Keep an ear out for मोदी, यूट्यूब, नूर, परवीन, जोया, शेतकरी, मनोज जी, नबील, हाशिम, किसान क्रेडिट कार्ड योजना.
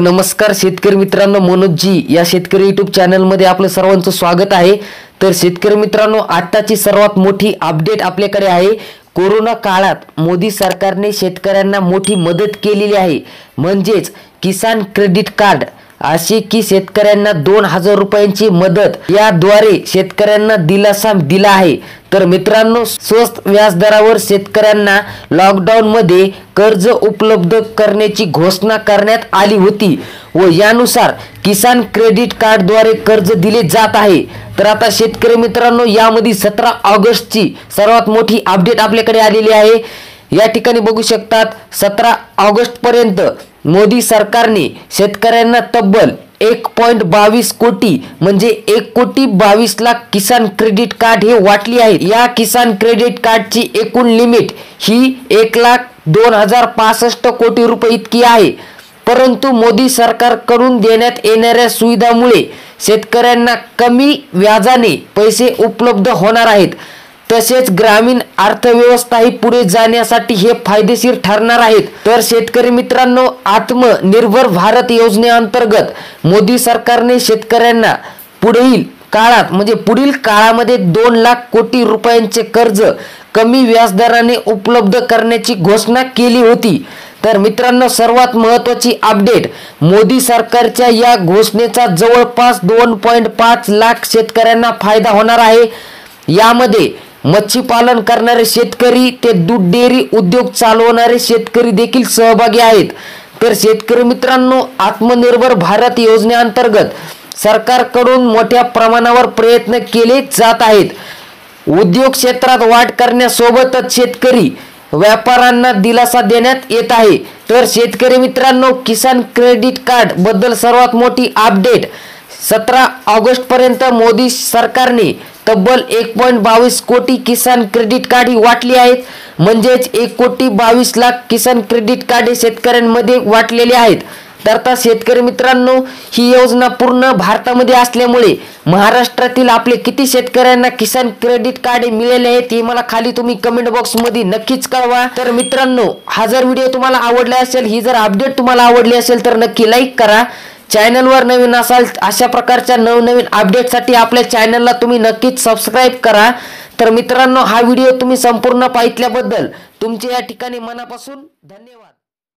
नमस्कार शेतकरी मित्रांनो, मनोज जी या शेतकरी यूट्यूब चॅनल मध्ये आपलं सर्वांचं स्वागत आहे। तर शेतकरी मित्रांनो, आताची सर्वात मोठी अपडेट आपल्याकडे आहे। कोरोना काळात मोदी सरकारने शेतकऱ्यांना मोठी मदत केलेली आहे, म्हणजे किसान क्रेडिट कार्ड अशी की शेतकऱ्यांना 2000 रुपयांची मदत याद्वारे शेतकऱ्यांना दिलासा दिला आहे। तर मित्रांनो, स्वस्त व्याजदरावर शेतकऱ्यांना लॉकडाऊन मध्ये कर्ज उपलब्ध करण्याची घोषणा करण्यात आली होती व यानुसार किसान क्रेडिट कार्ड द्वारे कर्ज दिले जात आहे। तर आता शेतकरी मित्रांनो, यामध्ये 17 ऑगस्ट ची सर्वात मोठी अपडेट आपल्याकडे आलेली आहे। या ठिकाणी बघू शकतात, 17 ऑगस्ट पर्यंत मोदी सरकारने शेतकऱ्यांना तब्बल 1.22 कोटी म्हणजे 1,22,00,000 किसान क्रेडिट कार्ड हे वाटली आहे। या किसान क्रेडिट कार्डची एकूण लिमिट ही 1,02,065 कोटी रुपये इतकी आहे। परंतु मोदी सरकारकडून देण्यात येणाऱ्या सुविधामुळे शेतकऱ्यांना कमी व्याजाने पैसे उपलब्ध होणार आहेत। तसेच ग्रामीण अर्थव्यवस्था ही पुढे जाण्यासाठी हे फायदेशीर ठरणार आहेत। तर शेतकरी मित्रांनो, आत्मनिर्भर भारत योजनेअंतर्गत मोदी सरकारने शेतकऱ्यांना पुढील काळात म्हणजे पुढील काळामध्ये 2,00,000 कोटी रुपयांचे कर्ज कमी व्याजदराने उपलब्ध करण्याची घोषणा केली होती। तर मित्रांनो, सर्वात महत्त्वाची अपडेट, मोदी सरकारच्या या घोषणेचा जवळपास 2.5 लाख शेतकऱ्यांना फायदा होणार आहे। यामध्ये मच्छी पालन करणारे शेतकरी ते दूध डेअरी उद्योग चालवणारे शेतकरी देखील सहभागी आहेत। तर शेतकरी मित्रांनो, आत्मनिर्भर भारत योजनेअंतर्गत सरकारकडून मोठ्या प्रमाणावर प्रयत्न केले जात आहेत। उद्योग क्षेत्रात वाढ करण्यासोबतच शेतकरी व्यापाऱ्यांना दिलासा देण्यात येत आहे। तर शेतकरी मित्रांनो, किसान क्रेडिट कार्ड बद्दल सर्वात मोठी अपडेट, 17 ऑगस्ट पर्यंत मोदी सरकारने तब्बल 1.22 कोटी किसान क्रेडिट कार्ड ही वाटली आहेत। म्हणजेच 1,22,00,000 किसान क्रेडिट कार्ड हे शेतकऱ्यांमध्ये वाटलेले आहेत। तर आता शेतकरी मित्रांनो, ही योजना पूर्ण भारतामध्ये असल्यामुळे महाराष्ट्रातील आपले किती शेतकऱ्यांना किसान क्रेडिट कार्ड मिळाले आहेत हे मला खाली तुम्ही कमेंट बॉक्समध्ये नक्कीच कळवा। तर मित्रांनो, हा जर व्हिडिओ तुम्हाला आवडला असेल, ही जर अपडेट तुम्हाला आवडली असेल तर नक्की लाईक करा। चॅनलवर नवीन असाल अशा प्रकारच्या नवनवीन अपडेटसाठी आपल्या चॅनलला तुम्ही नक्कीच सबस्क्राईब करा। तर मित्रांनो, हा व्हिडिओ तुम्ही संपूर्ण पाहिल्याबद्दल तुमचे या ठिकाणी मनापासून धन्यवाद।